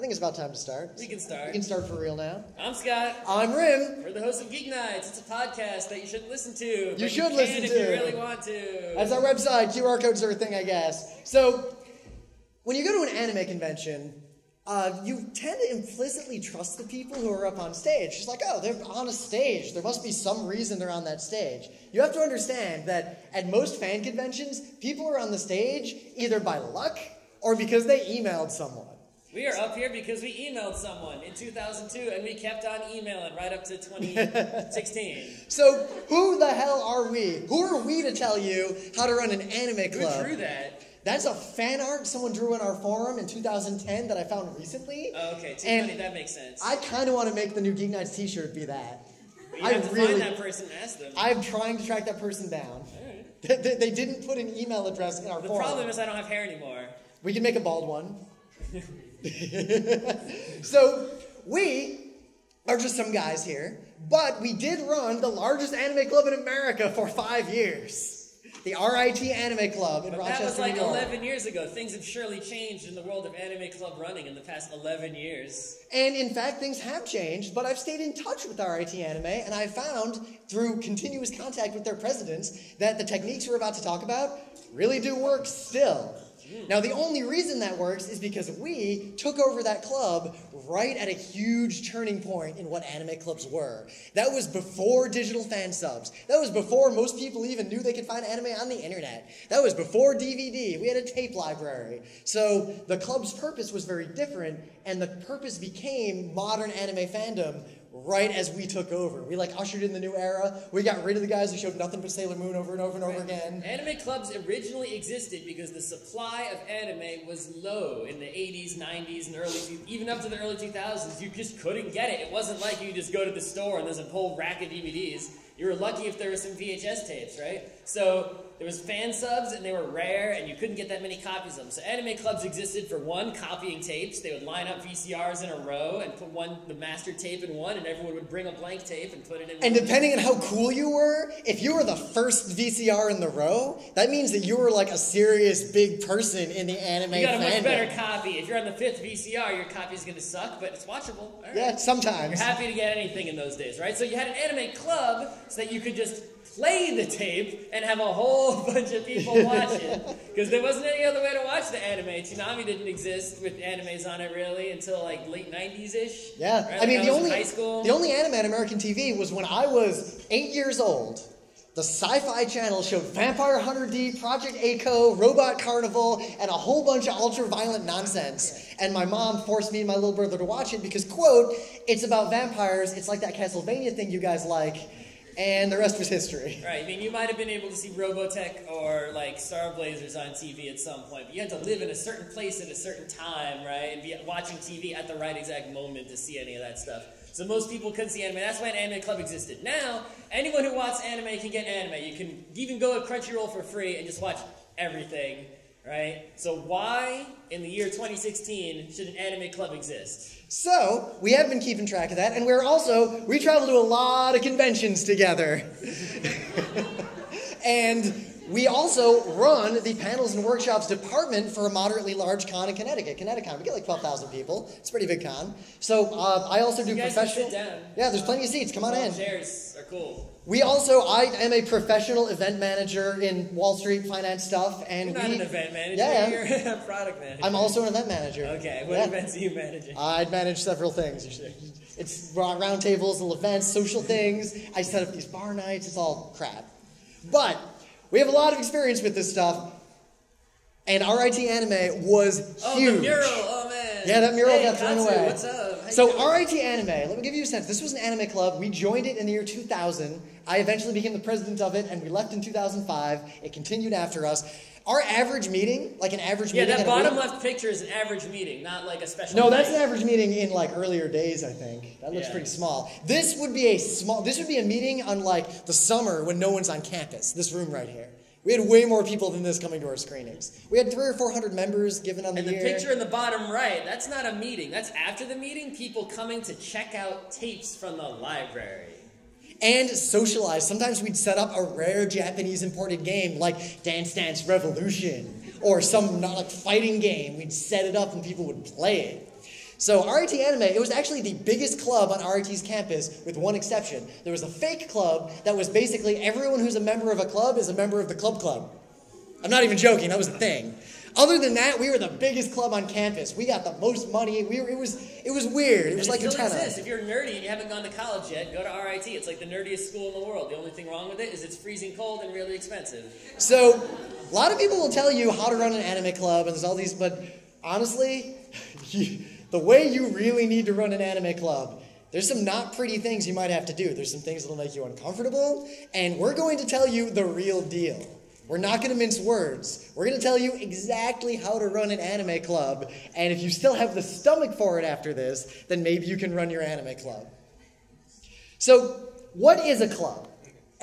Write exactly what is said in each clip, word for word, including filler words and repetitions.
I think it's about time to start. We can start. We can start for real now. I'm Scott. I'm Rim. We're the hosts of Geek Nights. It's a podcast that you shouldn't listen to. You should you listen if to. If you really want to. That's our website. Q R codes are a thing, I guess. So, when you go to an anime convention, uh, you tend to implicitly trust the people who are up on stage. It's like, oh, they're on a stage. There must be some reason they're on that stage. You have to understand that at most fan conventions, people are on the stage either by luck or because they emailed someone. We are up here because we emailed someone in two thousand two, and we kept on emailing right up to twenty sixteen. So who the hell are we? Who are we to tell you how to run an anime club? Who drew that? That's a fan art someone drew in our forum in two thousand ten that I found recently. Oh, okay. Too funny. That makes sense. I kind of want to make the new Geek Nights t-shirt be that. But you I have to really, find that person and ask them. I'm trying to track that person down. All right. they, they, they didn't put an email address in our the forum. The problem is I don't have hair anymore. We can make a bald one. So, we are just some guys here, but we did run the largest anime club in America for five years. The R I T Anime Club in but Rochester, New York. That was like eleven years ago. Things have surely changed in the world of anime club running in the past eleven years. And in fact, things have changed, but I've stayed in touch with R I T Anime, and I found through continuous contact with their presidents that the techniques we're about to talk about really do work still. Now, the only reason that works is because we took over that club right at a huge turning point in what anime clubs were. That was before digital fan subs. That was before most people even knew they could find anime on the internet. That was before D V D. We had a tape library. So the club's purpose was very different, and the purpose became modern anime fandom right as we took over. We like ushered in the new era. We got rid of the guys who showed nothing but Sailor Moon over and over and over right. again. Anime clubs originally existed because the supply of anime was low in the eighties, nineties, and early, even up to the early two thousands. You just couldn't get it. It wasn't like you just go to the store and there's a whole rack of D V Ds. You were lucky if there were some V H S tapes, right? So there was fan subs, and they were rare, and you couldn't get that many copies of them. So anime clubs existed for, one, copying tapes. They would line up V C Rs in a row and put one the master tape in one, and everyone would bring a blank tape and put it in one. And depending on how cool you were, if you were the first V C R in the row, that means that you were like a serious big person in the anime fandom. You got a much better copy. If you're on the fifth V C R, your copy's going to suck, but it's watchable. All right. Yeah, sometimes. You're happy to get anything in those days, right? So you had an anime club so that you could just play the tape and have a whole bunch of people watch it. Because there wasn't any other way to watch the anime. Toonami didn't exist with animes on it really until like late nineties-ish. Yeah, right? I mean, I the, only, the only anime on American T V was when I was eight years old. The Sci-Fi Channel showed Vampire Hunter D, Project Ako, Robot Carnival, and a whole bunch of ultra-violent nonsense. Yeah. And my mom forced me and my little brother to watch it because, quote, it's about vampires, it's like that Castlevania thing you guys like. And the rest was history. Right. I mean, you might have been able to see Robotech or, like, Star Blazers on T V at some point, but you had to live in a certain place at a certain time, right, and be watching T V at the right exact moment to see any of that stuff. So most people couldn't see anime. That's why an anime club existed. Now, anyone who wants anime can get anime. You can even go at Crunchyroll for free and just watch everything, right? So why, in the year twenty sixteen, should an anime club exist? So, we have been keeping track of that, and we're also, we travel to a lot of conventions together. And we also run the panels and workshops department for a moderately large con in Connecticut. Connecticon, we get like twelve thousand people. It's a pretty big con. So, uh, I also do professional... You guys can sit down. Yeah, there's plenty of seats. Come on in. Chairs are cool. We also, I am a professional event manager in Wall Street finance stuff, and you're not we, an event manager, yeah, you're a product manager. I'm also an event manager. Okay, what yeah. events are you managing? I'd manage several things. It's round tables, little events, social things. I set up these bar nights. It's all crap. But we have a lot of experience with this stuff, and R I T Anime was oh, huge. Oh, the mural, oh man. Yeah, that mural hey, got thrown away. What's up? So R I T Anime, let me give you a sense. This was an anime club. We joined it in the year two thousand. I eventually became the president of it, and we left in two thousand five. It continued after us. Our average meeting, like an average yeah, meeting... Yeah, that bottom left picture is an average meeting, not like a special No, night. That's an average meeting in like earlier days, I think. That looks yeah. pretty small. This would be a small... This would be a meeting on like the summer when no one's on campus. This room right here. We had way more people than this coming to our screenings. We had three or four hundred members given on the year. And the picture in the bottom right, that's not a meeting. That's after the meeting, people coming to check out tapes from the library. And socialize. Sometimes we'd set up a rare Japanese imported game like Dance Dance Revolution or some not like fighting game. We'd set it up and people would play it. So R I T Anime, it was actually the biggest club on R I T's campus, with one exception. There was a fake club that was basically everyone who's a member of a club is a member of the club club. I'm not even joking, that was a thing. Other than that, we were the biggest club on campus. We got the most money. We were, it was it was weird. It was like Utena. It still exists. If you're nerdy and you haven't gone to college yet, go to R I T. It's like the nerdiest school in the world. The only thing wrong with it is it's freezing cold and really expensive. So, a lot of people will tell you how to run an anime club and there's all these, but honestly, you, the way you really need to run an anime club, there's some not pretty things you might have to do. There's some things that'll make you uncomfortable, and we're going to tell you the real deal. We're not going to mince words. We're going to tell you exactly how to run an anime club, and if you still have the stomach for it after this, then maybe you can run your anime club. So, what is a club?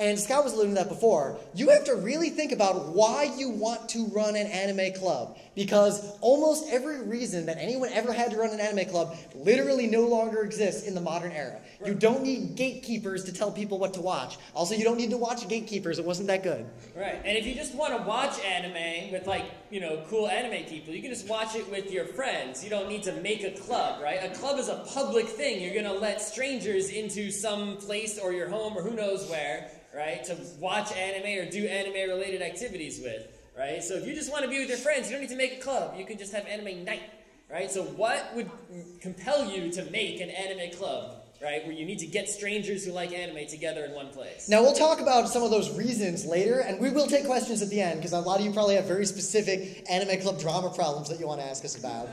And Scott was alluding to that before. You have to really think about why you want to run an anime club, because almost every reason that anyone ever had to run an anime club literally no longer exists in the modern era. Right. You don't need gatekeepers to tell people what to watch. Also, you don't need to watch gatekeepers. It wasn't that good. Right. And if you just want to watch anime with, like, you know, cool anime people, you can just watch it with your friends. You don't need to make a club, right? A club is a public thing. You're going to let strangers into some place or your home or who knows where, right, to watch anime or do anime-related activities with, right? So if you just want to be with your friends, you don't need to make a club. You can just have anime night, right? So what would compel you to make an anime club, right, where you need to get strangers who like anime together in one place? Now, we'll talk about some of those reasons later, and we will take questions at the end, because a lot of you probably have very specific anime club drama problems that you want to ask us about.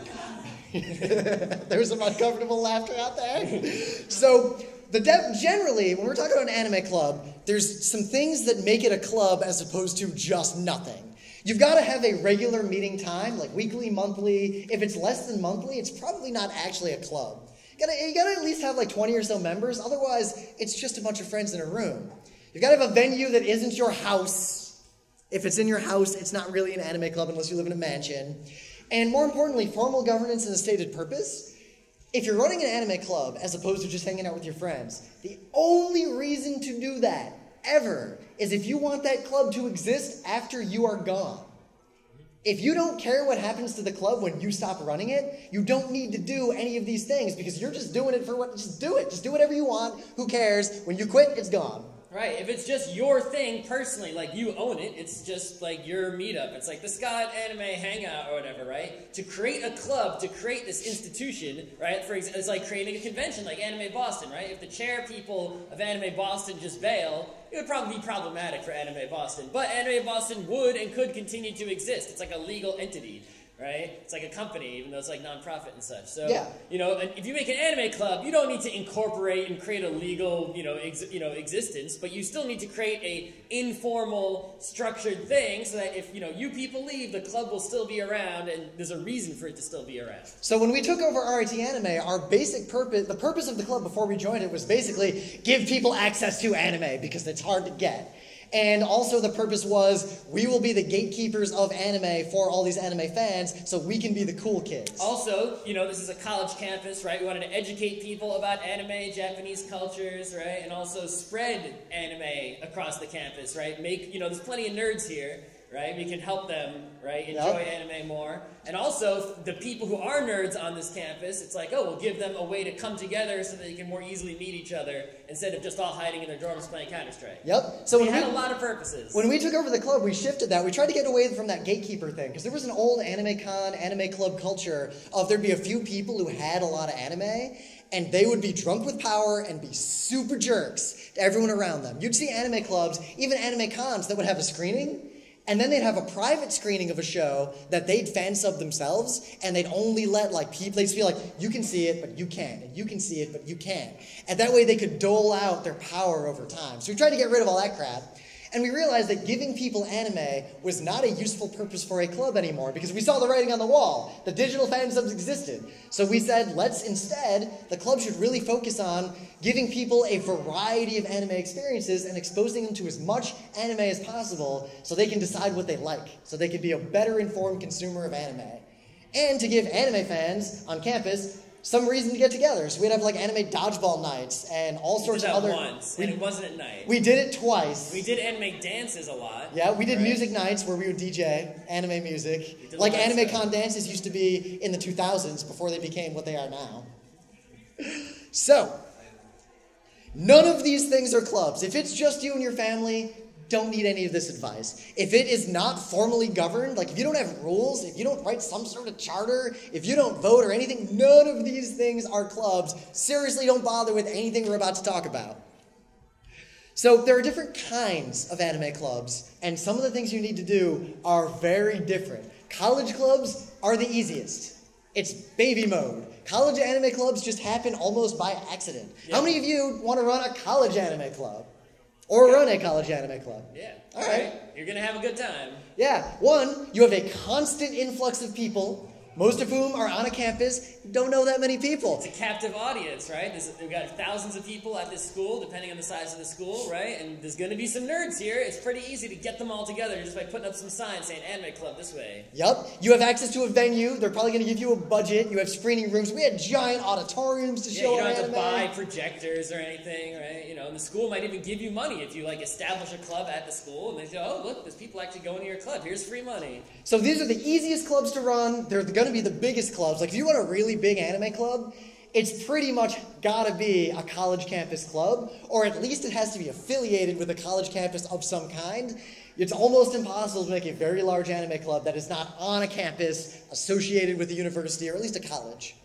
There's some uncomfortable laughter out there. So... The de generally, when we're talking about an anime club, there's some things that make it a club as opposed to just nothing. You've got to have a regular meeting time, like weekly, monthly. If it's less than monthly, it's probably not actually a club. You gotta, you gotta at least have like twenty or so members, otherwise it's just a bunch of friends in a room. You've got to have a venue that isn't your house. If it's in your house, it's not really an anime club unless you live in a mansion. And more importantly, formal governance and a stated purpose. If you're running an anime club, as opposed to just hanging out with your friends, the only reason to do that, ever, is if you want that club to exist after you are gone. If you don't care what happens to the club when you stop running it, you don't need to do any of these things, because you're just doing it for what, just do it. Just do whatever you want. Who cares? When you quit, it's gone. Right, if it's just your thing personally, like you own it, it's just like your meetup. It's like the Scott Anime Hangout or whatever, right? To create a club, to create this institution, right? For example, it's like creating a convention, like Anime Boston, right? If the chair people of Anime Boston just bail, it would probably be problematic for Anime Boston. But Anime Boston would and could continue to exist. It's like a legal entity, right? It's like a company, even though it's like non-profit and such. So, yeah. You know, if you make an anime club, you don't need to incorporate and create a legal, you know, ex you know, existence, but you still need to create a informal, structured thing so that if, you know, you people leave, the club will still be around and there's a reason for it to still be around. So when we took over R I T Anime, our basic purpose, the purpose of the club before we joined it was basically give people access to anime because it's hard to get. And also the purpose was, we will be the gatekeepers of anime for all these anime fans, so we can be the cool kids. Also, you know, this is a college campus, right? We wanted to educate people about anime, Japanese cultures, right? And also spread anime across the campus, right? Make, you know, there's plenty of nerds here, right? We can help them, right? Enjoy yep. anime more. And also, the people who are nerds on this campus, it's like, oh, we'll give them a way to come together so that they can more easily meet each other instead of just all hiding in their dorms playing Counter-Strike. Yep. So we had a lot of purposes. When we took over the club, we shifted that. We tried to get away from that gatekeeper thing, because there was an old anime con, anime club culture of there'd be a few people who had a lot of anime, and they would be drunk with power and be super jerks to everyone around them. You'd see anime clubs, even anime cons, that would have a screening, and then they'd have a private screening of a show that they'd fan sub themselves, and they'd only let, like, people, they'd feel like, you can see it, but you can't, and you can see it, but you can't. And that way they could dole out their power over time. So we tried to get rid of all that crap, and we realized that giving people anime was not a useful purpose for a club anymore, because we saw the writing on the wall. The digital fan subs existed. So we said, let's instead, the club should really focus on giving people a variety of anime experiences and exposing them to as much anime as possible so they can decide what they like, so they can be a better informed consumer of anime. And to give anime fans on campus some reason to get together. So we'd have like anime dodgeball nights and all sorts of other. We did that once, and it wasn't at night. We did it twice. We did anime dances a lot. Yeah, we did right? music nights where we would D J anime music. Like AnimeCon dances used to be in the two thousands before they became what they are now. So, none of these things are clubs. If it's just you and your family, don't need any of this advice. If it is not formally governed, like if you don't have rules, if you don't write some sort of charter, if you don't vote or anything, none of these things are clubs. Seriously, don't bother with anything we're about to talk about. So there are different kinds of anime clubs, and some of the things you need to do are very different. College clubs are the easiest. It's baby mode. College anime clubs just happen almost by accident. Yeah. How many of you want to run a college anime club? Or yeah. run a college anime club. Yeah. All right. right. You're going to have a good time. Yeah. One, you have a constant influx of people, most of whom are on a campus, don't know that many people. It's a captive audience, right? There's, we've got thousands of people at this school, depending on the size of the school, right? And there's going to be some nerds here. It's pretty easy to get them all together just by putting up some signs saying anime club this way. Yep. You have access to a venue. They're probably going to give you a budget. You have screening rooms. We had giant auditoriums to yeah, show anime. You don't have anime. to buy projectors or anything, right? You know, and the school might even give you money if you, like, establish a club at the school. And they say, oh, look, there's people actually going to your club. Here's free money. So these are the easiest clubs to run. They're going to be the biggest clubs. Like, if you want a really big anime club, it's pretty much gotta be a college campus club, or at least it has to be affiliated with a college campus of some kind. It's almost impossible to make a very large anime club that is not on a campus associated with a university or at least a college.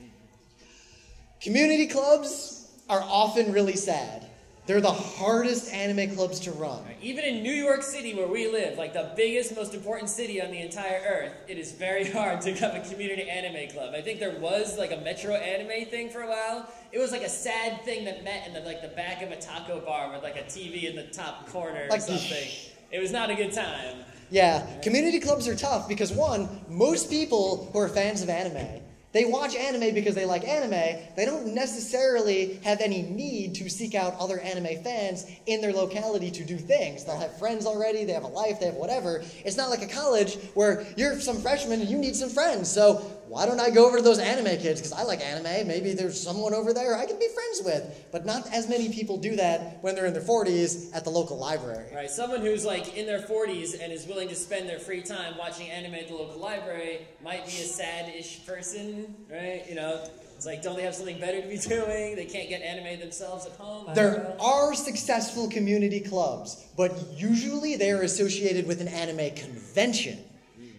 Community clubs are often really sad. They're the hardest anime clubs to run. Even in New York City, where we live, like the biggest, most important city on the entire earth, it is very hard to have a community anime club. I think there was like a Metro anime thing for a while. It was like a sad thing that met in the, like the back of a taco bar with like a T V in the top corner or like something. It was not a good time. Yeah, community clubs are tough because one, most people who are fans of anime, they watch anime because they like anime. They don't necessarily have any need to seek out other anime fans in their locality to do things. They'll have friends already, they have a life, they have whatever. It's not like a college where you're some freshman and you need some friends. So why don't I go over to those anime kids? Because I like anime. Maybe there's someone over there I can be friends with. But not as many people do that when they're in their forties at the local library. Right, someone who's like in their forties and is willing to spend their free time watching anime at the local library might be a sad-ish person. Right, you know, it's like, don't they have something better to be doing? They can't get anime themselves at home. I there are successful community clubs, but usually they are associated with an anime convention.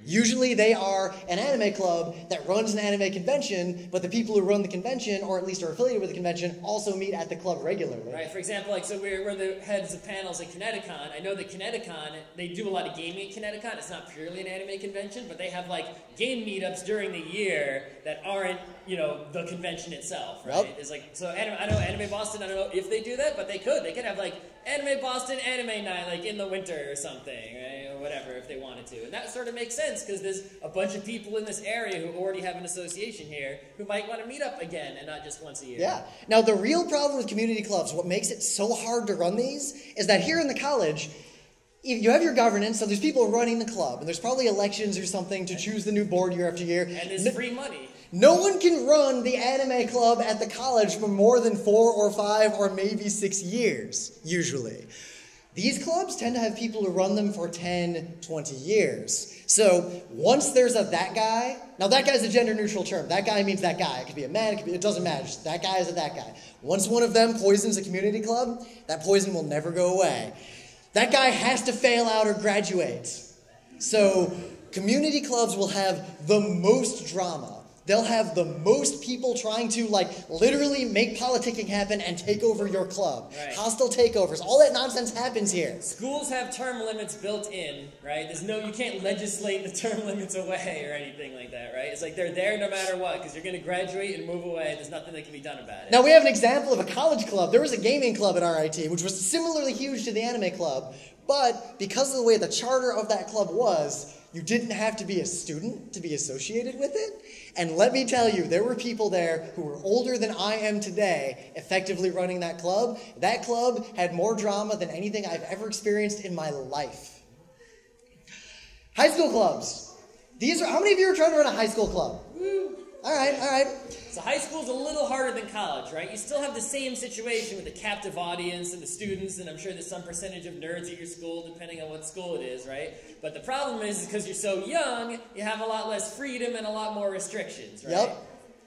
Usually they are an anime club that runs an anime convention, but the people who run the convention, or at least are affiliated with the convention, also meet at the club regularly. Right, for example, like, so we're, we're the heads of panels at Connecticon. I know that Connecticon, they do a lot of gaming at Connecticon. It's not purely an anime convention, but they have, like, game meetups during the year that aren't, you know, the convention itself, right? Yep. It's like, so anime, I know Anime Boston, I don't know if they do that, but they could. They could have, like, Anime Boston anime night, like, in the winter or something, right? Or whatever, if they wanted to. And that sort of makes sense, because there's a bunch of people in this area who already have an association here who might want to meet up again and not just once a year. Yeah. Now, the real problem with community clubs, what makes it so hard to run these, is that here in the college, you have your governance, so there's people running the club, and there's probably elections or something to choose the new board year after year. And there's free money. No one can run the anime club at the college for more than four or five or maybe six years, usually. These clubs tend to have people who run them for ten, twenty years. So once there's a that guy, now that guy's a gender neutral term. That guy means that guy. It could be a man, it could be, it doesn't matter. Just that guy is a that guy. Once one of them poisons a community club, that poison will never go away. That guy has to fail out or graduate. So community clubs will have the most drama. They'll have the most people trying to, like, literally make politicking happen and take over your club. Right. Hostile takeovers. All that nonsense happens here. Schools have term limits built in, right? There's no, you can't legislate the term limits away or anything like that, right? It's like they're there no matter what because you're going to graduate and move away. There's nothing that can be done about it. Now, we have an example of a college club. There was a gaming club at R I T, which was similarly huge to the anime club. But because of the way the charter of that club was, you didn't have to be a student to be associated with it. And let me tell you, there were people there who were older than I am today effectively running that club. That club had more drama than anything I've ever experienced in my life. High school clubs. These are, how many of you are trying to run a high school club? All right, all right. So high school's a little harder than college, right? You still have the same situation with the captive audience and the students, and I'm sure there's some percentage of nerds at your school, depending on what school it is, right? But the problem is, because you're so young, you have a lot less freedom and a lot more restrictions, right? Yep.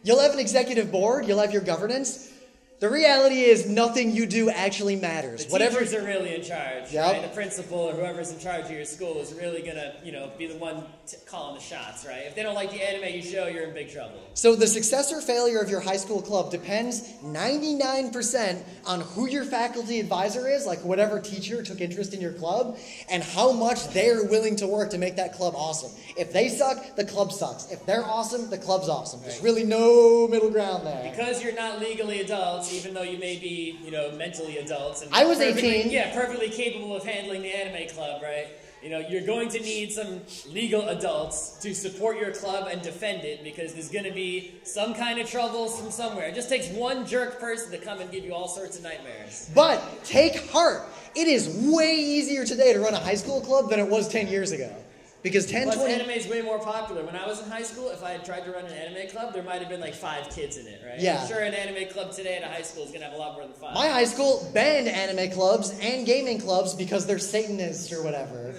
You'll have an executive board. You'll have your governance. The reality is nothing you do actually matters. The Whatever teachers are really in charge, yep. right? The principal or whoever's in charge of your school is really going to, you know, be the one t calling the shots, right? If they don't like the anime you show, you're in big trouble. So the success or failure of your high school club depends ninety-nine percent on who your faculty advisor is, like whatever teacher took interest in your club, and how much they're willing to work to make that club awesome. If they suck, the club sucks. If they're awesome, the club's awesome. Right. There's really no middle ground there. Because you're not legally adults, even though you may be, you know, mentally adults. And I was eighteen. Yeah, perfectly capable of handling the anime club, right? You know, you're going to need some legal adults to support your club and defend it, because there's going to be some kind of troubles from somewhere. It just takes one jerk person to come and give you all sorts of nightmares. But take heart. It is way easier today to run a high school club than it was ten years ago. Because ten, Plus, twenty... anime is way more popular. When I was in high school, if I had tried to run an anime club, there might have been like five kids in it, right? Yeah. I'm sure an anime club today at a high school is going to have a lot more than five. My high school banned anime clubs and gaming clubs because they're Satanists or whatever.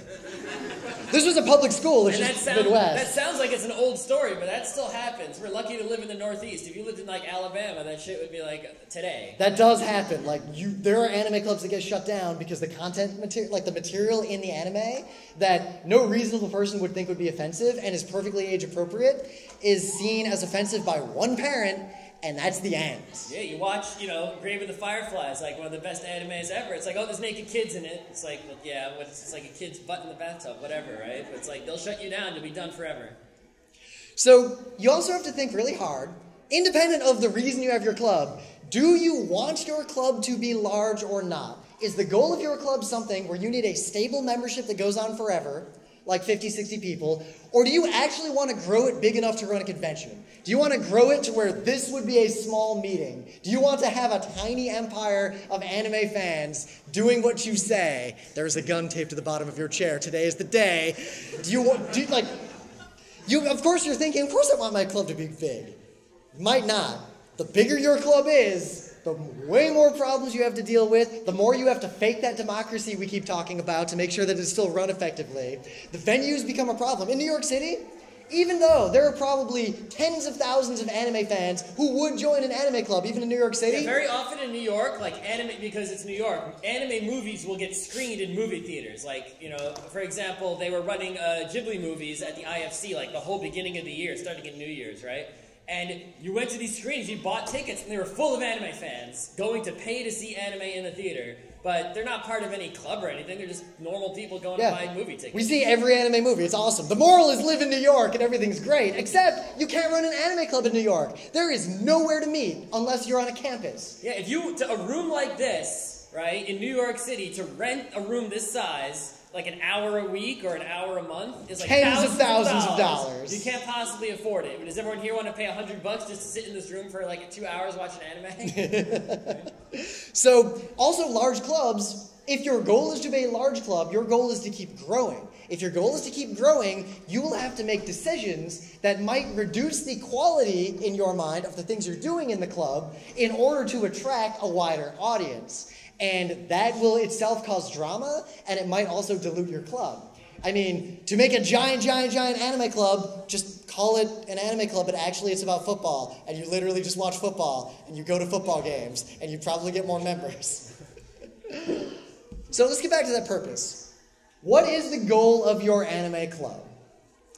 This was a public school, which is the Midwest. That sounds like it's an old story, but that still happens. We're lucky to live in the Northeast. If you lived in like Alabama, that shit would be like today. That does happen. Like you, there are anime clubs that get shut down because the content material, like the material in the anime that no reasonable person would think would be offensive and is perfectly age appropriate is seen as offensive by one parent, and that's the end. Yeah, you watch, you know, Grave of the Fireflies, like one of the best animes ever. It's like, oh, there's naked kids in it. It's like, well, yeah, it's like a kid's butt in the bathtub, whatever, right? But it's like, they'll shut you down, you'll be done forever. So you also have to think really hard, independent of the reason you have your club. Do you want your club to be large or not? Is the goal of your club something where you need a stable membership that goes on forever, like fifty, sixty people, or do you actually want to grow it big enough to run a convention? Do you want to grow it to where this would be a small meeting? Do you want to have a tiny empire of anime fans doing what you say? There's a gun taped to the bottom of your chair. Today is the day. Do you want, do you, like, you, of course you're thinking, of course I want my club to be big. You might not. The bigger your club is, the way more problems you have to deal with, the more you have to fake that democracy we keep talking about to make sure that it's still run effectively. The venues become a problem. In New York City, even though there are probably tens of thousands of anime fans who would join an anime club, even in New York City. Yeah, very often in New York, like anime, because it's New York, anime movies will get screened in movie theaters. Like, you know, for example, they were running uh, Ghibli movies at the I F C, like the whole beginning of the year, starting in New Year's, right? And you went to these screens, you bought tickets, and they were full of anime fans going to pay to see anime in the theater. But they're not part of any club or anything. They're just normal people going yeah. to buy movie tickets. We see every anime movie. It's awesome. The moral is live in New York and everything's great, except you can't run an anime club in New York. There is nowhere to meet unless you're on a campus. Yeah, if you, to a room like this, right, in New York City, to rent a room this size, like an hour a week or an hour a month is like tens thousands of thousands of dollars. of dollars. You can't possibly afford it. But does everyone here want to pay a hundred bucks just to sit in this room for like two hours watching anime? So also large clubs, if your goal is to be a large club, your goal is to keep growing. If your goal is to keep growing, you will have to make decisions that might reduce the quality in your mind of the things you're doing in the club in order to attract a wider audience. And that will itself cause drama, and it might also dilute your club. I mean, to make a giant, giant, giant anime club, just call it an anime club, but actually it's about football, and you literally just watch football, and you go to football games, and you probably get more members. So let's get back to that purpose. What is the goal of your anime club?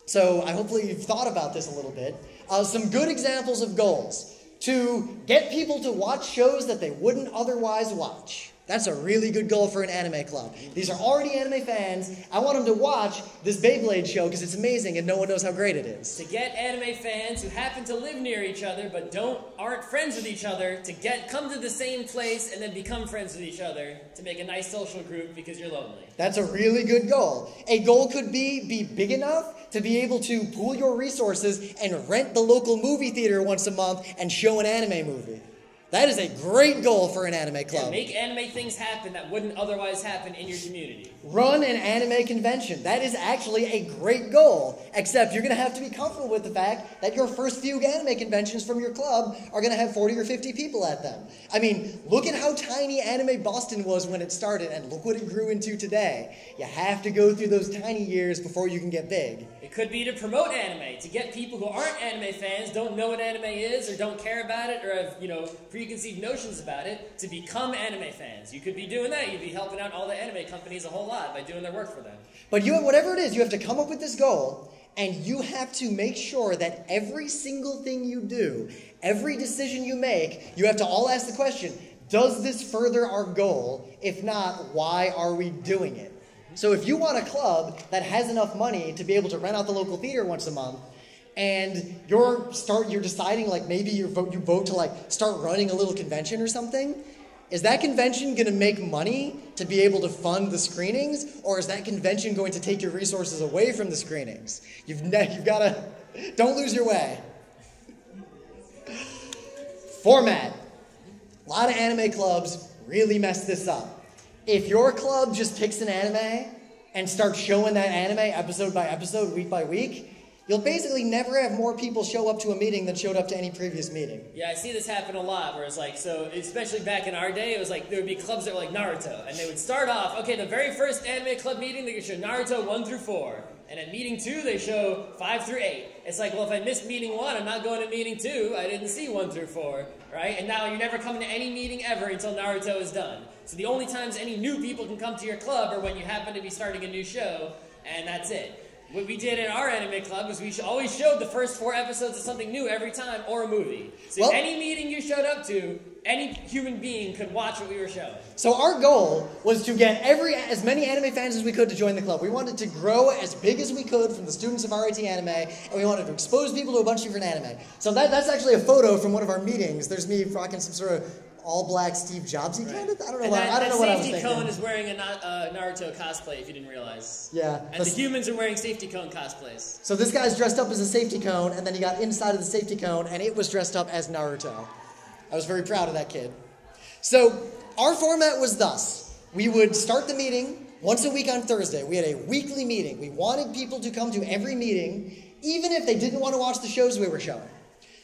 So I hopefully you've thought about this a little bit. Uh, some good examples of goals. To get people to watch shows that they wouldn't otherwise watch. That's a really good goal for an anime club. These are already anime fans. I want them to watch this Beyblade show because it's amazing and no one knows how great it is. To get anime fans who happen to live near each other but don't aren't friends with each other to get come to the same place and then become friends with each other to make a nice social group because you're lonely. That's a really good goal. A goal could be be big enough to be able to pool your resources and rent the local movie theater once a month and show an anime movie. That is a great goal for an anime club. Yeah, make anime things happen that wouldn't otherwise happen in your community. Run an anime convention. That is actually a great goal. Except you're going to have to be comfortable with the fact that your first few anime conventions from your club are going to have forty or fifty people at them. I mean, look at how tiny Anime Boston was when it started, and look what it grew into today. You have to go through those tiny years before you can get big. It could be to promote anime, to get people who aren't anime fans, don't know what anime is, or don't care about it, or have, you know, preconceived notions about it, to become anime fans. You could be doing that. You'd be helping out all the anime companies a whole lot by doing their work for them. But you, whatever it is, you have to come up with this goal, and you have to make sure that every single thing you do, every decision you make, you have to all ask the question, does this further our goal? If not, why are we doing it? So if you want a club that has enough money to be able to rent out the local theater once a month, and you're start you're deciding, like, maybe you vote you vote to like start running a little convention or something. Is that convention going to make money to be able to fund the screenings, or is that convention going to take your resources away from the screenings? You've ne you've got to don't lose your way. Format. A lot of anime clubs really mess this up. If your club just picks an anime and starts showing that anime episode by episode, week by week, you'll basically never have more people show up to a meeting than showed up to any previous meeting. Yeah, I see this happen a lot, where it's like, so, especially back in our day, it was like, there would be clubs that were like Naruto, and they would start off, okay, the very first anime club meeting, they could show Naruto one through four, and at meeting two, they show five through eight. It's like, well, if I missed meeting one, I'm not going to meeting two, I didn't see one through four, right? And now you're never coming to any meeting ever until Naruto is done. So the only times any new people can come to your club are when you happen to be starting a new show, and that's it. What we did in our anime club was we always showed the first four episodes of something new every time, or a movie. So well, any meeting you showed up to, any human being could watch what we were showing. So our goal was to get every as many anime fans as we could to join the club. We wanted to grow as big as we could from the students of R I T Anime, and we wanted to expose people to a bunch of different anime. So that, that's actually a photo from one of our meetings. There's me rocking some sort of all-black Steve Jobsy right. kind of. I don't know. What, that, I don't know what I was thinking. Safety Cone is wearing a uh, Naruto cosplay. If you didn't realize. Yeah. And the humans are wearing Safety Cone cosplays. So this guy's dressed up as a Safety Cone, and then he got inside of the Safety Cone, and it was dressed up as Naruto. I was very proud of that kid. So our format was thus: we would start the meeting once a week on Thursday. We had a weekly meeting. We wanted people to come to every meeting, even if they didn't want to watch the shows we were showing.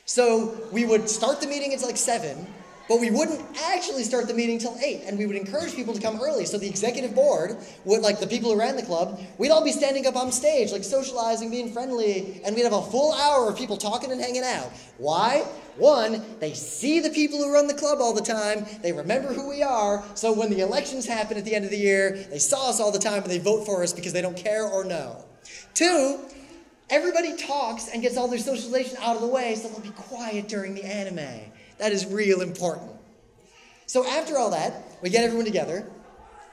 So we would start the meeting. It's like seven. But we wouldn't actually start the meeting till eight, and we would encourage people to come early. So the executive board would, like the people who ran the club, we'd all be standing up on stage, like socializing, being friendly, and we'd have a full hour of people talking and hanging out. Why? One, they see the people who run the club all the time, they remember who we are, so when the elections happen at the end of the year, they saw us all the time and they vote for us because they don't care or know. Two, everybody talks and gets all their socialization out of the way, so they'll be quiet during the anime. That is real important. So after all that, we get everyone together,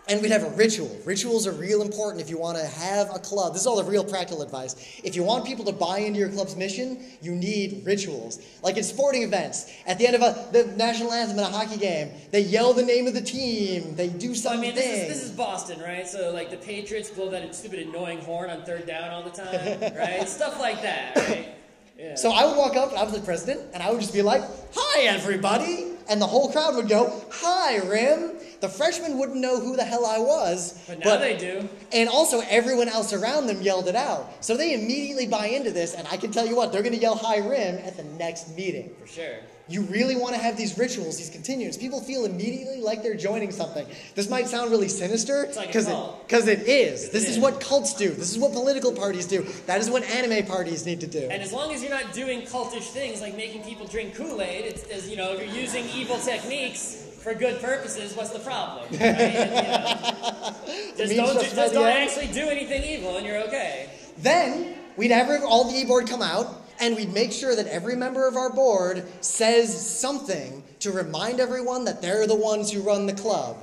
and we'd have a ritual. Rituals are real important if you want to have a club. This is all the real practical advice. If you want people to buy into your club's mission, you need rituals. Like in sporting events, at the end of a, the national anthem in a hockey game, they yell the name of the team, they do something. I mean, this is, this is Boston, right? So like the Patriots blow that stupid annoying horn on third down all the time, right? Stuff like that, right? Yeah. So I would walk up, and I was the president, and I would just be like, hi, everybody! And the whole crowd would go, hi, Rim! The freshmen wouldn't know who the hell I was. But now but, they do. And also, everyone else around them yelled it out. So they immediately buy into this, and I can tell you what, they're going to yell hi, Rim at the next meeting. For sure. You really want to have these rituals, these continues. People feel immediately like they're joining something. This might sound really sinister, because like it, it is. This it is, is what cults do. This is what political parties do. That is what anime parties need to do. And as long as you're not doing cultish things like making people drink Kool-Aid, it's, it's, you know, if you're using evil techniques for good purposes, what's the problem? Right? And, you know, just don't, do, just don't actually do anything evil, and you're okay. Then we'd have all the e-board come out. And we'd make sure that every member of our board says something to remind everyone that they're the ones who run the club.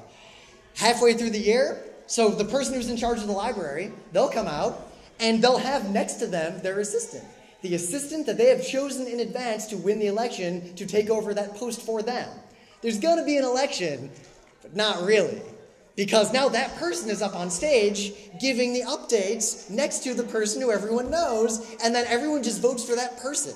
Halfway through the year, so the person who's in charge of the library, they'll come out and they'll have next to them their assistant. The assistant that they have chosen in advance to win the election to take over that post for them. There's gonna be an election, but not really. Because now that person is up on stage giving the updates next to the person who everyone knows, and then everyone just votes for that person.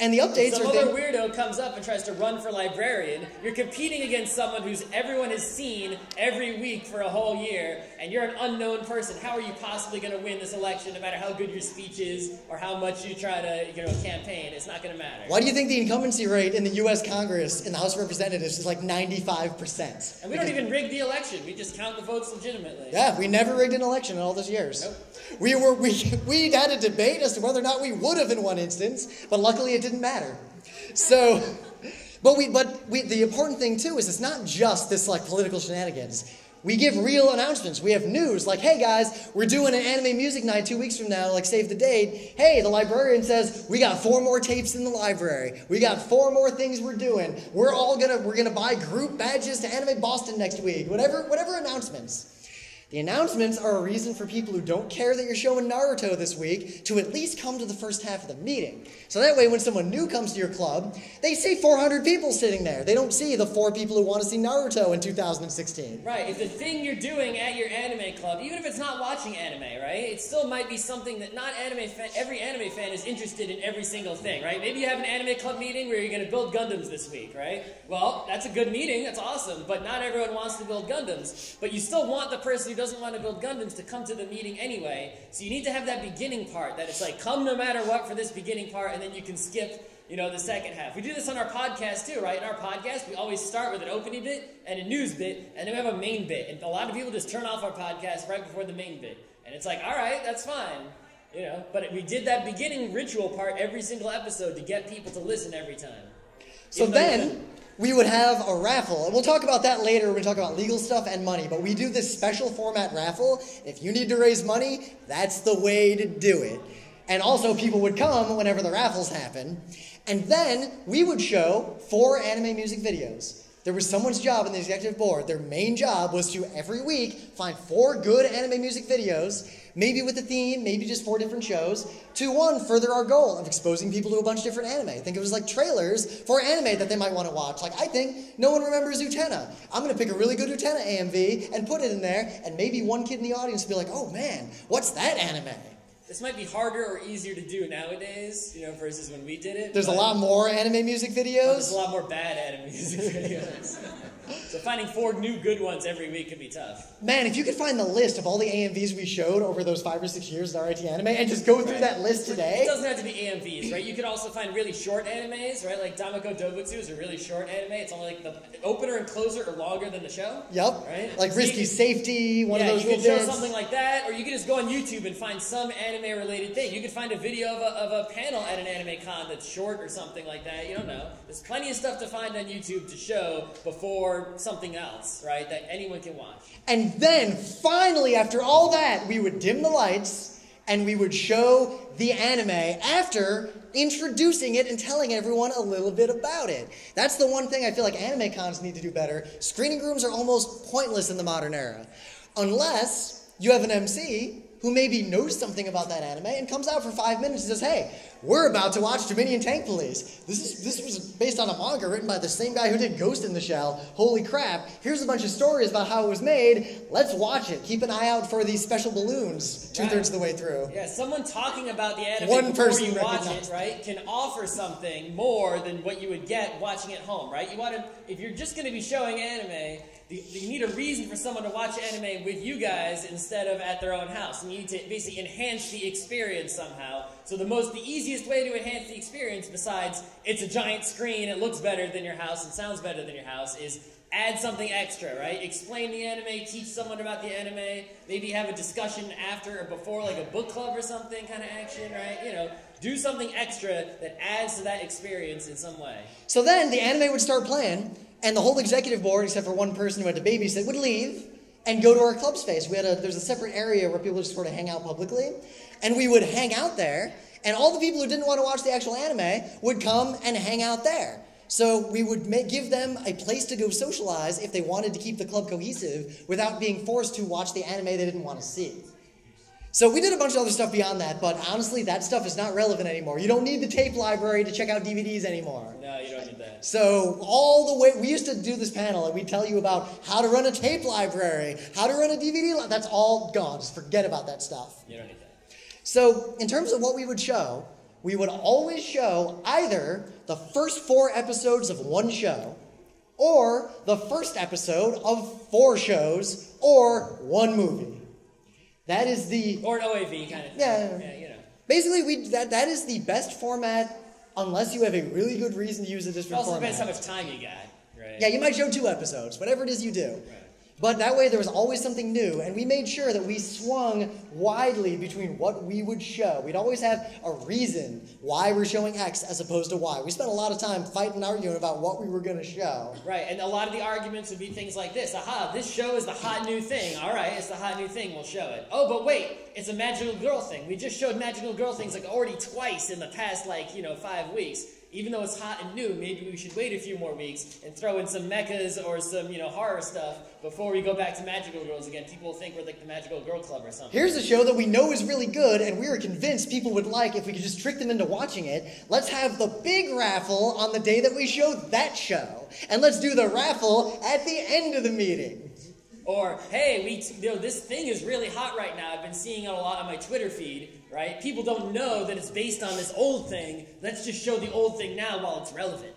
And the updates Some are... Some other they... weirdo comes up and tries to run for librarian. You're competing against someone who's everyone has seen every week for a whole year, and you're an unknown person. How are you possibly going to win this election, no matter how good your speech is or how much you try to, you know, campaign? It's not going to matter. Why do you think the incumbency rate in the U S Congress in the House of Representatives is like ninety-five percent? And we don't because... even rig the election. We just count the votes legitimately. Yeah, we never rigged an election in all those years. Nope. We were we we had a debate as to whether or not we would have in one instance, but luckily it didn't matter. So, but we but we the important thing too is it's not just this like political shenanigans. We give real announcements. We have news like, hey guys, we're doing an anime music night two weeks from now, like save the date. Hey, the librarian says, we got four more tapes in the library. We got four more things we're doing. We're all gonna, we're gonna buy group badges to Anime Boston next week. Whatever, whatever announcements. The announcements are a reason for people who don't care that you're showing Naruto this week to at least come to the first half of the meeting. So that way when someone new comes to your club, they see four hundred people sitting there. They don't see the four people who want to see Naruto in two thousand sixteen. Right, if the thing you're doing at your anime club, even if it's not watching anime, right, it still might be something that not anime fan, every anime fan is interested in every single thing, right? Maybe you have an anime club meeting where you're going to build Gundams this week, right? Well, that's a good meeting, that's awesome, but not everyone wants to build Gundams. But you still want the person who doesn't want to build Gundams to come to the meeting anyway, so you need to have that beginning part that it's like, come no matter what for this beginning part, and then you can skip, you know, the second half. We do this on our podcast too, right? In our podcast, we always start with an opening bit and a news bit, and then we have a main bit, and a lot of people just turn off our podcast right before the main bit, and it's like, all right, that's fine, you know, but we did that beginning ritual part every single episode to get people to listen every time. So then... we would have a raffle, and we'll talk about that later when we talk about legal stuff and money, but we do this special format raffle. If you need to raise money, that's the way to do it. And also people would come whenever the raffles happen, and then we would show four anime music videos. There was someone's job on the executive board. Their main job was to, every week, find four good anime music videos, maybe with a theme, maybe just four different shows, to one, further our goal of exposing people to a bunch of different anime. I think it was like trailers for anime that they might want to watch. Like, I think no one remembers Utena. I'm going to pick a really good Utena A M V and put it in there, and maybe one kid in the audience will be like, oh man, what's that anime? This might be harder or easier to do nowadays, you know, versus when we did it. There's a lot more anime music videos. Well, there's a lot more bad anime music videos. So finding four new good ones every week could be tough. Man, if you could find the list of all the A M Vs we showed over those five or six years at R I T Anime and just go through right. that list today. It doesn't have to be A M Vs, right? You could also find really short animes, right? Like Damako Dobutsu is a really short anime. It's only like the opener and closer are longer than the show. Yep. Right? Like so Risky could, Safety, one yeah, of those you could show something like that, or you could just go on YouTube and find some anime-related thing. You could find a video of a, of a panel at an anime con that's short or something like that. You don't know. There's plenty of stuff to find on YouTube to show before something else, right, that anyone can watch. And then, finally, after all that, we would dim the lights, and we would show the anime after introducing it and telling everyone a little bit about it. That's the one thing I feel like anime cons need to do better. Screening rooms are almost pointless in the modern era. Unless you have an M C who maybe knows something about that anime and comes out for five minutes and says, hey, we're about to watch Dominion Tank Police. This is this was based on a manga written by the same guy who did Ghost in the Shell. Holy crap, here's a bunch of stories about how it was made. Let's watch it. Keep an eye out for these special balloons two-thirds right. of the way through. Yeah, someone talking about the anime One before person you watch it, right, can offer something more than what you would get watching at home, right? You want to, if you're just going to be showing anime, you need a reason for someone to watch anime with you guys instead of at their own house. And you need to basically enhance the experience somehow. So the most, the easiest way to enhance the experience, besides it's a giant screen, it looks better than your house, and sounds better than your house, is add something extra, right? Explain the anime, teach someone about the anime, maybe have a discussion after or before, like a book club or something kind of action, right? You know, do something extra that adds to that experience in some way. So then the anime would start playing, and the whole executive board, except for one person who had to babysit, would leave and go to our club space. We had a, there's a separate area where people just sort of hang out publicly, and we would hang out there, and all the people who didn't want to watch the actual anime would come and hang out there. So we would make, give them a place to go socialize if they wanted to keep the club cohesive without being forced to watch the anime they didn't want to see. So we did a bunch of other stuff beyond that, but honestly, that stuff is not relevant anymore. You don't need the tape library to check out D V Ds anymore. No, you don't need that. So all the way, we used to do this panel, and we'd tell you about how to run a tape library, how to run a D V D library. That's all gone. Just forget about that stuff. You don't need that. So in terms of what we would show, we would always show either the first four episodes of one show, or the first episode of four shows, or one movie. That is the... Or an O A V kind of thing. Yeah. Yeah, you know. Basically, we, that, that is the best format, unless you have a really good reason to use a different format. It also depends how much time you got, right? Yeah, you might show two episodes, whatever it is you do. Right. But that way there was always something new, and we made sure that we swung widely between what we would show. We'd always have a reason why we're showing X as opposed to Y. We spent a lot of time fighting and arguing about what we were going to show. Right, and a lot of the arguments would be things like this. Aha, this show is the hot new thing. All right, it's the hot new thing. We'll show it. Oh, but wait, it's a magical girl thing. We just showed magical girl things like already twice in the past, like, you know, five weeks. Even though it's hot and new, maybe we should wait a few more weeks and throw in some mechas or some, you know, horror stuff before we go back to magical girls again. People think we're like the magical girl club or something. Here's a show that we know is really good and we were convinced people would like if we could just trick them into watching it. Let's have the big raffle on the day that we show that show. And let's do the raffle at the end of the meeting. Or, hey, we t you know, this thing is really hot right now. I've been seeing it a lot on my Twitter feed. Right? People don't know that it's based on this old thing. Let's just show the old thing now while it's relevant.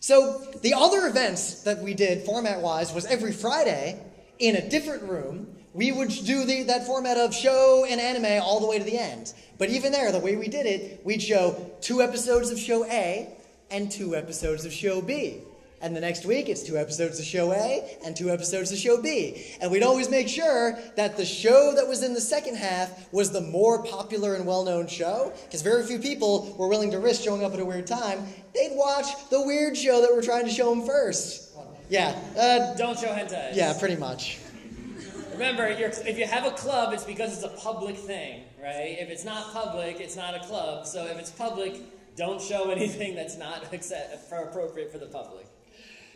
So the other events that we did format-wise was every Friday in a different room, we would do the, that format of show and anime all the way to the end. But even there, the way we did it, we'd show two episodes of show A and two episodes of show B. And the next week, it's two episodes of show A and two episodes of show B. And we'd always make sure that the show that was in the second half was the more popular and well-known show, because very few people were willing to risk showing up at a weird time. They'd watch the weird show that we're trying to show them first. Yeah. Uh, Don't show hentai. Yeah, pretty much. Remember, you're, if you have a club, it's because it's a public thing, right? If it's not public, it's not a club. So if it's public, don't show anything that's not accept, for appropriate for the public.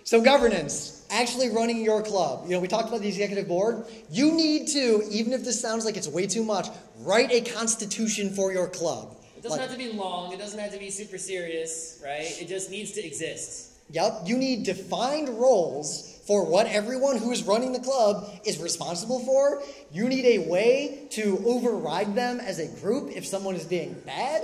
So governance, actually running your club. You know, we talked about the executive board. You need to, even if this sounds like it's way too much, write a constitution for your club. It doesn't like, have to be long. It doesn't have to be super serious, right? It just needs to exist. Yep. You need defined roles for what everyone who is running the club is responsible for. You need a way to override them as a group if someone is being bad.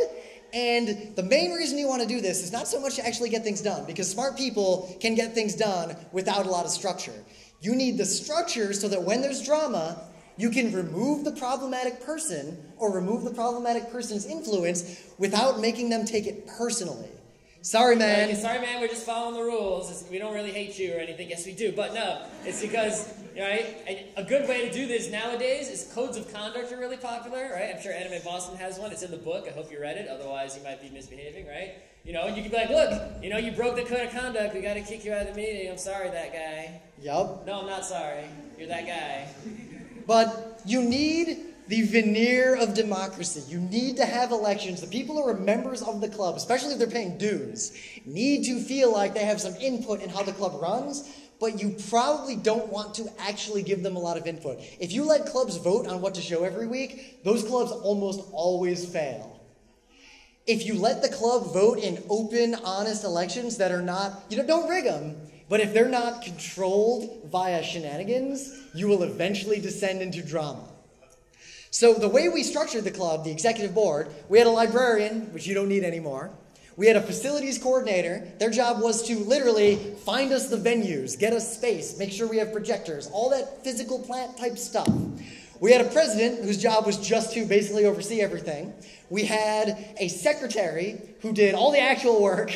And the main reason you want to do this is not so much to actually get things done, because smart people can get things done without a lot of structure. You need the structure so that when there's drama, you can remove the problematic person or remove the problematic person's influence without making them take it personally. Sorry, man. Like, sorry, man, we're just following the rules. It's, we don't really hate you or anything. Yes, we do, but no. It's because, right, a good way to do this nowadays is codes of conduct are really popular, right? I'm sure Anime Boston has one. It's in the book. I hope you read it. Otherwise, you might be misbehaving, right? You know, and you can be like, look, you know, you broke the code of conduct. We got to kick you out of the meeting. I'm sorry, that guy. Yup. No, I'm not sorry. You're that guy. But you need... the veneer of democracy. You need to have elections. The people who are members of the club, especially if they're paying dues, need to feel like they have some input in how the club runs, but you probably don't want to actually give them a lot of input. If you let clubs vote on what to show every week, those clubs almost always fail. If you let the club vote in open, honest elections that are not, you know, don't rig them, but if they're not controlled via shenanigans, you will eventually descend into drama. So the way we structured the club, the executive board, we had a librarian, which you don't need anymore. We had a facilities coordinator. Their job was to literally find us the venues, get us space, make sure we have projectors, all that physical plant type stuff. We had a president whose job was just to basically oversee everything. We had a secretary who did all the actual work.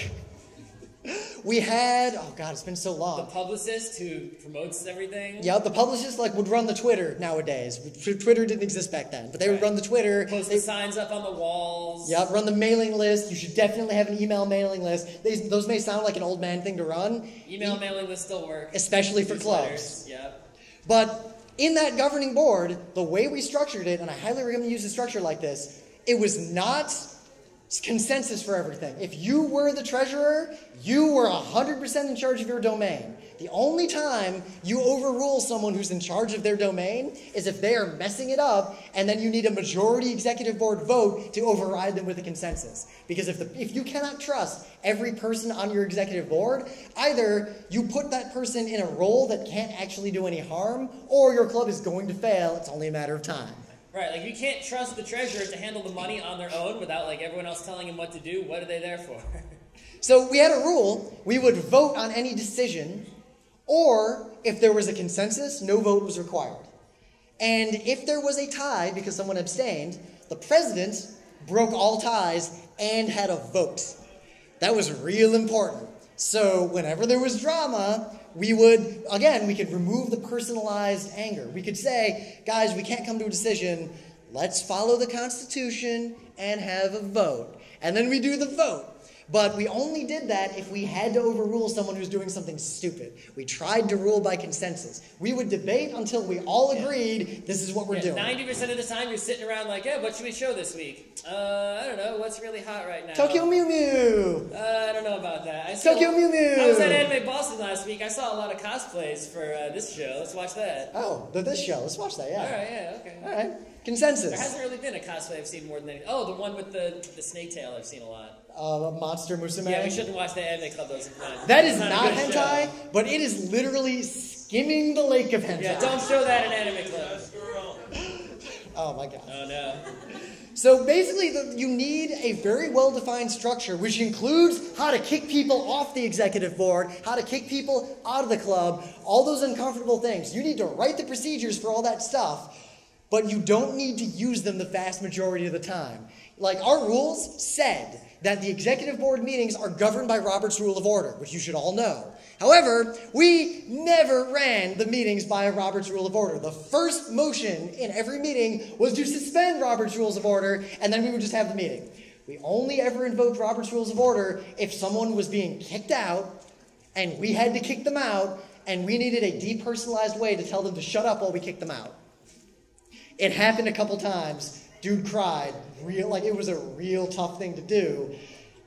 We had, oh God, it's been so long. The publicist who promotes everything. Yeah, the publicist like would run the Twitter nowadays. Twitter didn't exist back then, but they right. would run the Twitter. Post they, the signs up on the walls. Yeah, run the mailing list. You should definitely have an email mailing list. They, those may sound like an old man thing to run. Email e mailing lists still work. Especially for clubs. Yeah. But in that governing board, the way we structured it, and I highly recommend you use a structure like this, it was not... consensus for everything. If you were the treasurer, you were one hundred percent in charge of your domain. The only time you overrule someone who's in charge of their domain is if they are messing it up, and then you need a majority executive board vote to override them with a consensus. Because if, the, if you cannot trust every person on your executive board, either you put that person in a role that can't actually do any harm, or your club is going to fail. It's only a matter of time. Right, like, you can't trust the treasurer to handle the money on their own without, like, everyone else telling them what to do. What are they there for? So we had a rule. We would vote on any decision, or if there was a consensus, no vote was required. And if there was a tie, because someone abstained, the president broke all ties and had a vote. That was real important. So whenever there was drama, we would, again, we could remove the personalized anger. We could say, guys, we can't come to a decision. Let's follow the Constitution and have a vote. And then we do the vote. But we only did that if we had to overrule someone who's doing something stupid. We tried to rule by consensus. We would debate until we all agreed, yeah, this is what we're yeah, doing. ninety percent of the time you're sitting around like, yeah, what should we show this week? Uh, I don't know, what's really hot right now? Tokyo Mew Mew! Uh, I don't know about that. I still, Tokyo Mew Mew! I was at Anime Boston last week. I saw a lot of cosplays for uh, this show. Let's watch that. Oh, the, this show. Let's watch that, yeah. All right, yeah, okay. All right. Consensus. There hasn't really been a cosplay I've seen more than any. Oh, the one with the, the snake tail I've seen a lot. Uh, Monster Musume. Yeah, we shouldn't watch the anime club, those are That is not, not hentai, show. But it is literally skimming the lake of hentai. Yeah, don't show that in anime club. Oh my god. Oh no. So basically, the, you need a very well-defined structure, which includes how to kick people off the executive board, how to kick people out of the club, all those uncomfortable things. You need to write the procedures for all that stuff. But you don't need to use them the vast majority of the time. Like, our rules said that the executive board meetings are governed by Robert's Rule of Order, which you should all know. However, we never ran the meetings by Robert's Rule of Order. The first motion in every meeting was to suspend Robert's Rules of Order, and then we would just have the meeting. We only ever invoked Robert's Rules of Order if someone was being kicked out, and we had to kick them out, and we needed a depersonalized way to tell them to shut up while we kicked them out. It happened a couple times. Dude cried. Real, like, it was a real tough thing to do.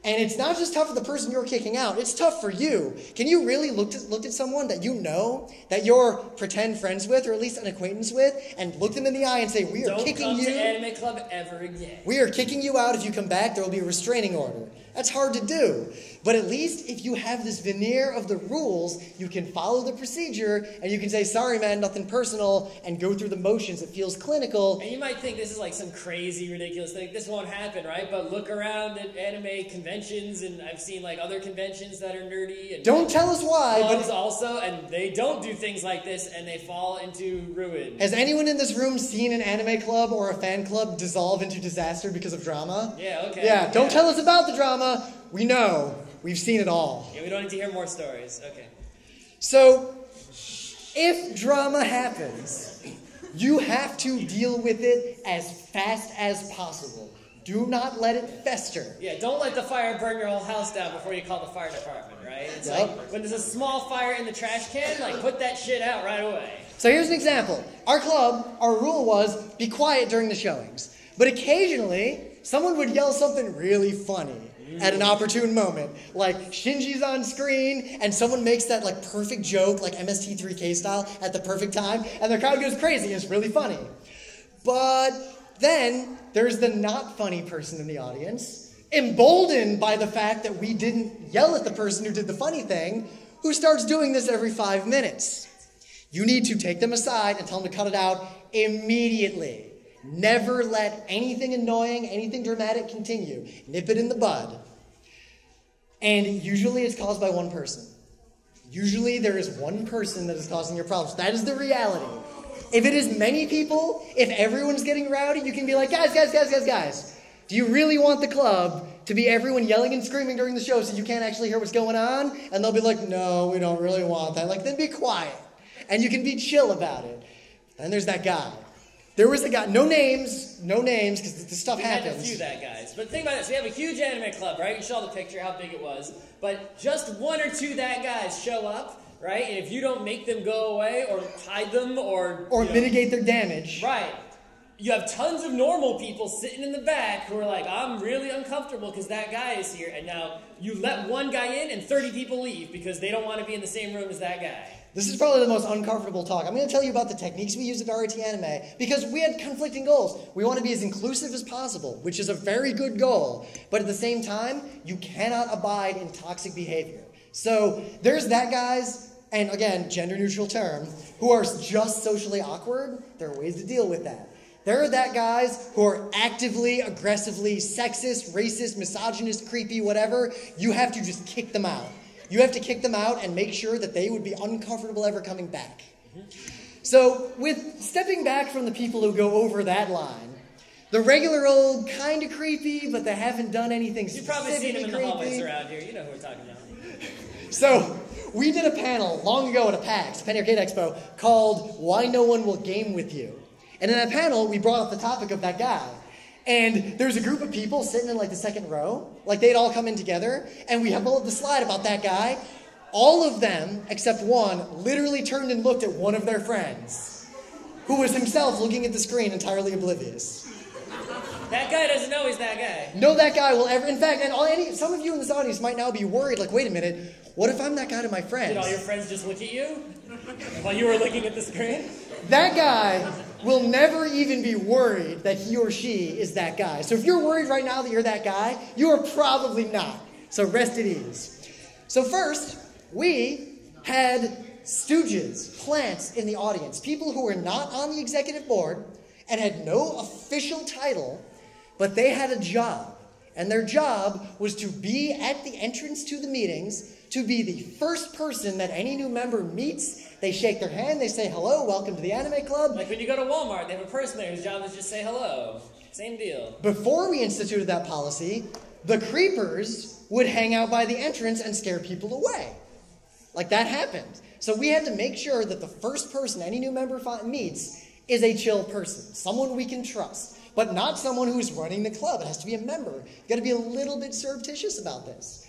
And it's not just tough for the person you're kicking out. It's tough for you. Can you really look at, look at someone that you know, that you're pretend friends with, or at least an acquaintance with, and look them in the eye and say, we are Don't kicking you. Don't come to Anime Club ever again. We are kicking you out. If you come back, there will be a restraining order. That's hard to do. But at least if you have this veneer of the rules, you can follow the procedure, and you can say, sorry, man, nothing personal, and go through the motions. It feels clinical. And you might think this is like some crazy, ridiculous thing. This won't happen, right? But look around at anime conventions, and I've seen like other conventions that are nerdy. And don't tell us why. Clubs but also, and they don't do things like this, and they fall into ruin. Has anyone in this room seen an anime club or a fan club dissolve into disaster because of drama? Yeah, okay. Yeah, don't yeah. tell us about the drama. We know. We've seen it all. Yeah, we don't need to hear more stories. Okay. So, if drama happens, you have to deal with it as fast as possible. Do not let it fester. Yeah, don't let the fire burn your whole house down before you call the fire department, right? It's yep. like, when there's a small fire in the trash can, like, put that shit out right away. So here's an example. Our club, our rule was, be quiet during the showings. But occasionally, someone would yell something really funny at an opportune moment. Like, Shinji's on screen, and someone makes that, like, perfect joke, like M S T three K style, at the perfect time, and the crowd goes crazy. It's really funny. But then there's the not funny person in the audience, emboldened by the fact that we didn't yell at the person who did the funny thing, who starts doing this every five minutes. You need to take them aside and tell them to cut it out immediately. Never let anything annoying, anything dramatic continue. Nip it in the bud. And usually it's caused by one person. Usually there is one person that is causing your problems. That is the reality. If it is many people, if everyone's getting rowdy, you can be like, guys, guys, guys, guys, guys, do you really want the club to be everyone yelling and screaming during the show so you can't actually hear what's going on? And they'll be like, no, we don't really want that. Like, then be quiet. And you can be chill about it. Then there's that guy. There was a guy, no names, no names, because this stuff we happens. We had a few that guys. But think about this, we have a huge anime club, right? You saw the picture, how big it was. But just one or two that guys show up, right? And if you don't make them go away, or hide them, or... Or mitigate know, their damage. Right. You have tons of normal people sitting in the back who are like, I'm really uncomfortable because that guy is here. And now you let one guy in and thirty people leave because they don't want to be in the same room as that guy. This is probably the most uncomfortable talk. I'm going to tell you about the techniques we use at R I T Anime because we had conflicting goals. We want to be as inclusive as possible, which is a very good goal. But at the same time, you cannot abide in toxic behavior. So there's that guys, and again, gender neutral term, who are just socially awkward. There are ways to deal with that. There are that guys who are actively, aggressively sexist, racist, misogynist, creepy, whatever. You have to just kick them out. You have to kick them out and make sure that they would be uncomfortable ever coming back. So with stepping back from the people who go over that line, the regular old kind of creepy, but they haven't done anything specifically. You've probably seen them in the hallways around here. You know who we're talking about. So we did a panel long ago at a PAX, Penny Arcade Expo, called Why No One Will Game With You. And in that panel, we brought up the topic of that guy. And there's a group of people sitting in like the second row, like they'd all come in together, and we had the slide about that guy. All of them, except one, literally turned and looked at one of their friends, who was himself looking at the screen entirely oblivious. That guy doesn't know he's that guy. No, that guy will ever. In fact, and all, any, some of you in this audience might now be worried, like, wait a minute, what if I'm that guy to my friends? Did all your friends just look at you while you were looking at the screen? That guy will never even be worried that he or she is that guy. So if you're worried right now that you're that guy, you are probably not. So rest at ease. So first, we had stooges, plants in the audience, people who were not on the executive board and had no official title, but they had a job. And their job was to be at the entrance to the meetings, to be the first person that any new member meets. They shake their hand, they say hello, welcome to the anime club. Like when you go to Walmart, they have a person there whose job is just say hello. Same deal. Before we instituted that policy, the creepers would hang out by the entrance and scare people away. Like that happened. So we had to make sure that the first person any new member meets is a chill person, someone we can trust, but not someone who's running the club. It has to be a member. You've got to be a little bit surreptitious about this.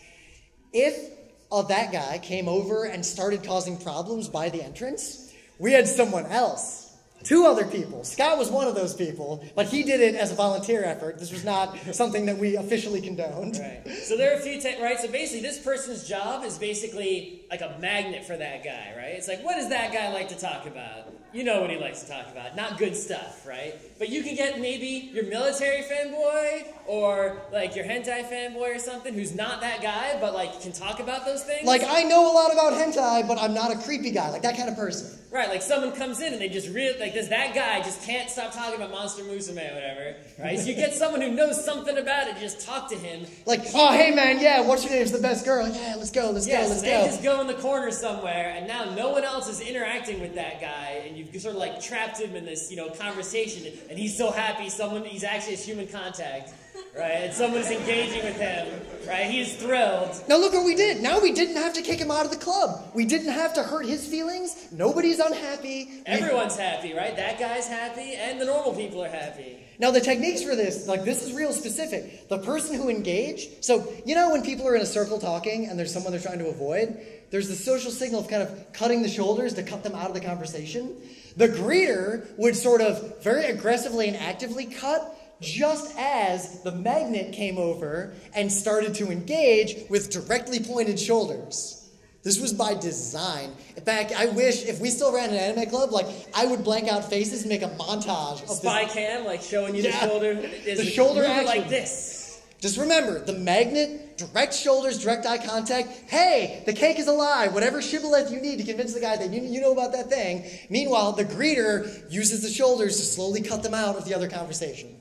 If uh, that guy came over and started causing problems by the entrance, we had someone else, two other people. Scott was one of those people, but he did it as a volunteer effort. This was not something that we officially condoned. Right. So there are a few, right? So basically this person's job is basically like a magnet for that guy, right? It's like, what does that guy like to talk about? You know what he likes to talk about. Not good stuff, right? But you can get maybe your military fanboy or like your hentai fanboy or something who's not that guy but like can talk about those things. Like I know a lot about hentai but I'm not a creepy guy. Like that kind of person. Right, like someone comes in and they just really, like this, that guy just can't stop talking about Monster Musume or whatever. Right? So you get someone who knows something about it, you just talk to him. Like, oh hey man, yeah, what's your name? It's the best girl. Yeah, let's go, let's yeah, go, let's so they go. They just go in the corner somewhere and now no one else is interacting with that guy and you You sort of like trapped him in this, you know, conversation, and he's so happy someone, he's actually a human contact, right? And someone's engaging with him, right? He's thrilled. Now look what we did. Now we didn't have to kick him out of the club. We didn't have to hurt his feelings. Nobody's unhappy. Everyone's happy, right? That guy's happy, and the normal people are happy. Now the techniques for this, like this is real specific. The person who engaged, so you know when people are in a circle talking and there's someone they're trying to avoid? There's the social signal of kind of cutting the shoulders to cut them out of the conversation. The greeter would sort of very aggressively and actively cut just as the magnet came over and started to engage with directly pointed shoulders. This was by design. In fact, I wish if we still ran an anime club, like I would blank out faces and make a montage of spy this. cam, like showing you yeah. the shoulder. The, the shoulder action. Like this. Just remember, the magnet, direct shoulders, direct eye contact. Hey, the cake is a lie. Whatever shibboleth you need to convince the guy that you, you know about that thing. Meanwhile, the greeter uses the shoulders to slowly cut them out of the other conversation.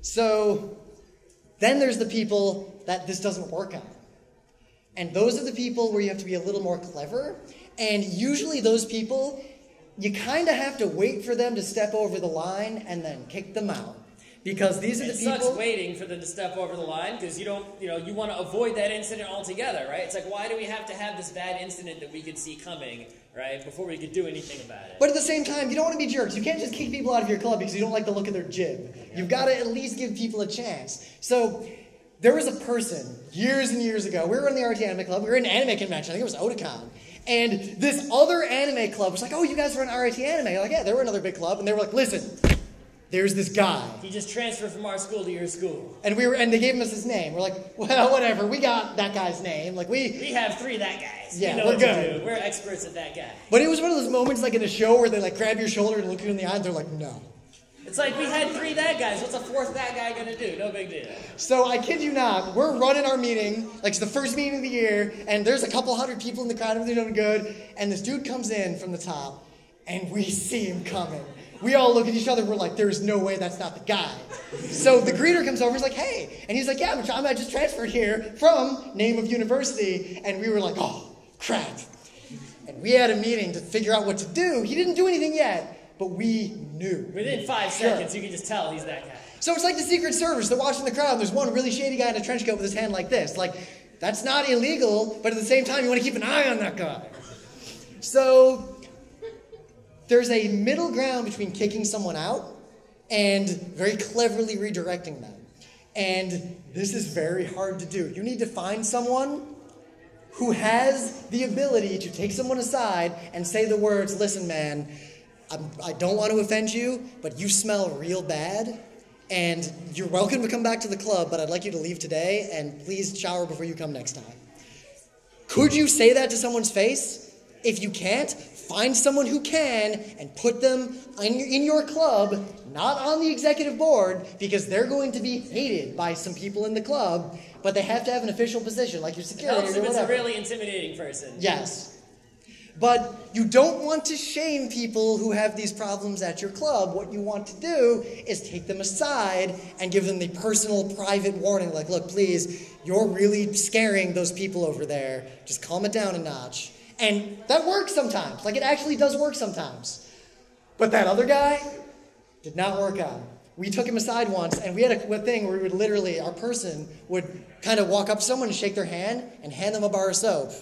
So then there's the people that this doesn't work on. And those are the people where you have to be a little more clever. And usually those people, you kind of have to wait for them to step over the line and then kick them out. Because these are the people. It sucks waiting for them to step over the line because you don't, you know, you want to avoid that incident altogether, right? It's like, why do we have to have this bad incident that we could see coming, right, before we could do anything about it? But at the same time, you don't want to be jerks. You can't just kick people out of your club because you don't like the look of their jib. You've got to at least give people a chance. So there was a person years and years ago. We were in the R I T Anime Club. We were in an anime convention. I think it was Otakon. And this other anime club was like, oh, you guys were in R I T Anime. You're like, yeah, they were another big club. And they were like, listen. There's this guy. He just transferred from our school to your school. And we were, and they gave us his name. We're like, well, whatever. We got that guy's name. Like we, we have three that guys. Yeah, we know we're what good. To do. We're experts at that guy. But it was one of those moments, like in a show, where they like grab your shoulder and look you in the eye, and they're like, no. It's like we had three that guys. What's a fourth that guy gonna do? No big deal. So I kid you not, we're running our meeting. Like it's the first meeting of the year, and there's a couple hundred people in the crowd. Everything's doing good, and this dude comes in from the top, and we see him coming. We all look at each other, we're like, there's no way that's not the guy. So the greeter comes over, he's like, hey. And he's like, yeah, I'm, I just transferred here from name of university. And we were like, oh, crap. And we had a meeting to figure out what to do. He didn't do anything yet, but we knew. Within five sure. seconds, you can just tell he's that guy. So it's like the Secret Service. They're watching the crowd. There's one really shady guy in a trench coat with his hand like this. Like, that's not illegal, but at the same time, you want to keep an eye on that guy. So there's a middle ground between kicking someone out and very cleverly redirecting them. And this is very hard to do. You need to find someone who has the ability to take someone aside and say the words, listen, man, I'm, I don't want to offend you, but you smell real bad. And you're welcome to come back to the club, but I'd like you to leave today. And please shower before you come next time. Could you say that to someone's face? If you can't, find someone who can and put them in your, in your club, not on the executive board, because they're going to be hated by some people in the club, but they have to have an official position, like your security or whatever. It helps if it's a really intimidating person. Yes. But you don't want to shame people who have these problems at your club. What you want to do is take them aside and give them the personal, private warning, like, look, please, you're really scaring those people over there. Just calm it down a notch. And that works sometimes. Like, it actually does work sometimes. But that other guy did not work out. We took him aside once, and we had a, a thing where we would literally, our person would kind of walk up to someone and shake their hand and hand them a bar of soap.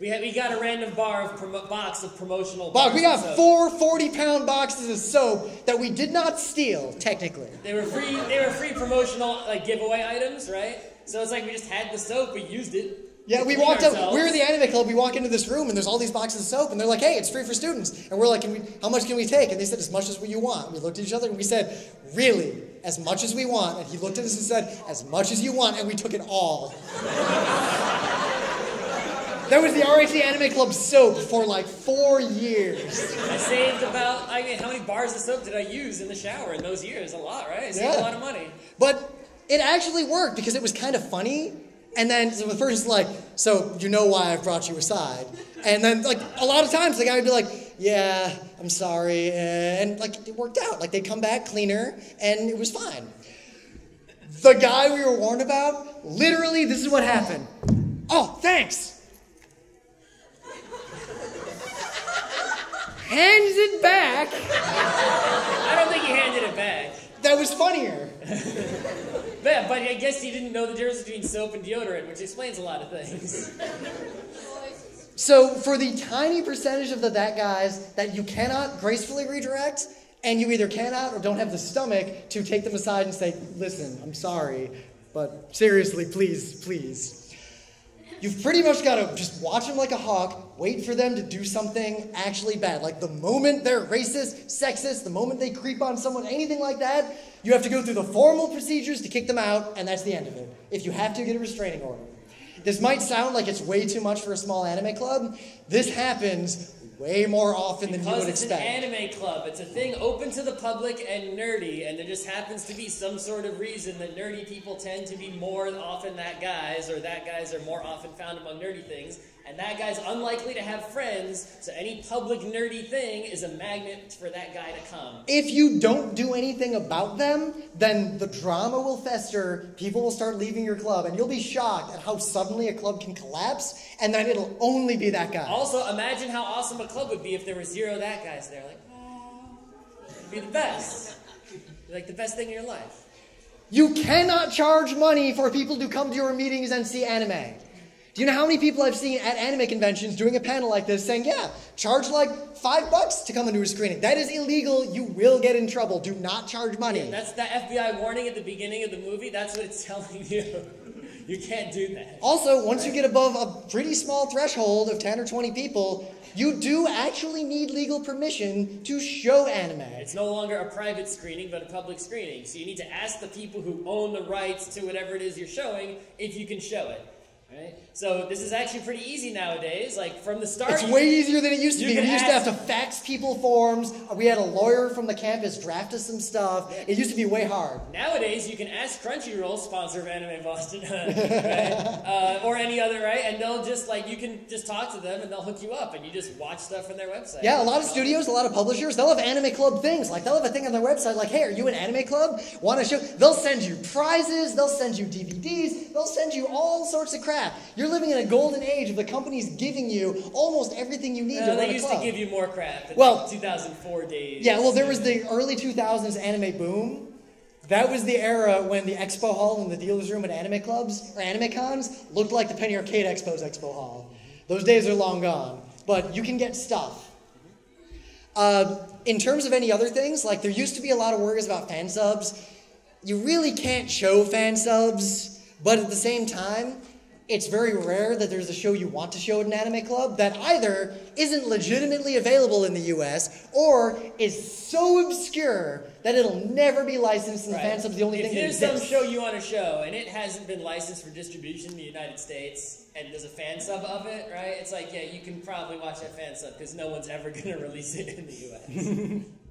We, had, we got a random bar of promo, box of promotional bars. We got four forty-pound boxes of soap that we did not steal, technically. They were free, they were free promotional like giveaway items, right? So it's like we just had the soap, we used it. Yeah, we walked up, we were the anime club, we walk into this room and there's all these boxes of soap and they're like, hey, it's free for students. And we're like, can we, how much can we take? And they said, as much as you want. We looked at each other and we said, really, as much as we want. And he looked at us and said, as much as you want. And we took it all. That was the R I T Anime Club soap for like four years. I saved about, I mean, how many bars of soap did I use in the shower in those years? A lot, right? I saved yeah. a lot of money. But it actually worked because it was kind of funny. And then so the first is like, so you know why I've brought you aside. And then like a lot of times the guy would be like, yeah, I'm sorry. And like it worked out. Like they'd come back cleaner and it was fine. The guy we were warned about, literally this is what happened. Oh, thanks. Hands it back. I don't think he handed it back. That was funnier. Yeah, but I guess you didn't know the difference between soap and deodorant, which explains a lot of things. So for the tiny percentage of the that guys that you cannot gracefully redirect, and you either cannot or don't have the stomach to take them aside and say, listen, I'm sorry, but seriously, please, please. You've pretty much got to just watch them like a hawk, wait for them to do something actually bad. Like the moment they're racist, sexist, the moment they creep on someone, anything like that, you have to go through the formal procedures to kick them out, and that's the end of it. If you have to, get a restraining order. This might sound like it's way too much for a small anime club. This happens way more often because than you would it's expect. It's an anime club. It's a thing open to the public and nerdy, and there just happens to be some sort of reason that nerdy people tend to be more often that guys, or that guys are more often found among nerdy things, and that guy's unlikely to have friends, so any public nerdy thing is a magnet for that guy to come. If you don't do anything about them, then the drama will fester, people will start leaving your club, and you'll be shocked at how suddenly a club can collapse, and then it'll only be that guy. Also, imagine how awesome a club would be if there were zero that guys there. Like, oh, it'd be the best. Like the best thing in your life. You cannot charge money for people to come to your meetings and see anime. Do you know how many people I've seen at anime conventions doing a panel like this saying, yeah, charge like five bucks to come into a screening. That is illegal. You will get in trouble. Do not charge money. Yeah, that's the F B I warning at the beginning of the movie. That's what it's telling you. You can't do that. Also, once right? you get above a pretty small threshold of ten or twenty people, you do actually need legal permission to show anime. It's no longer a private screening, but a public screening. So you need to ask the people who own the rights to whatever it is you're showing if you can show it. Right? So this is actually pretty easy nowadays. Like from the start, it's way easier than it used to be. We used to have to fax people forms. We had a lawyer from the campus draft us some stuff. It used to be way hard. Nowadays, you can ask Crunchyroll, sponsor of Anime Boston, right? uh, or any other, right? And they'll just like you can just talk to them, and they'll hook you up, and you just watch stuff from their website. Yeah, a lot of studios, a lot of publishers, they'll have Anime Club things. Like they'll have a thing on their website, like, "Hey, are you an Anime Club? Want to show?" They'll send you prizes. They'll send you D V Ds. They'll send you all sorts of crap. You're living in a golden age of the companies giving you almost everything you need no, to run a club. They used to give you more crap in well, two thousand four days. Yeah, well, there was the early two thousands anime boom. That was the era when the expo hall and the dealer's room at anime clubs, or anime cons, looked like the Penny Arcade Expo's expo hall. Those days are long gone. But you can get stuff. Uh, in terms of any other things, like there used to be a lot of worries about fan subs. You really can't show fan subs, but at the same time, it's very rare that there's a show you want to show at an anime club that either isn't legitimately available in the U S or is so obscure that it'll never be licensed, and right. fan sub's the only if thing that exists. If there's some show you want to show and it hasn't been licensed for distribution in the United States, and there's a fan sub of it, right? It's like, yeah, you can probably watch that fan sub because no one's ever going to release it in the U S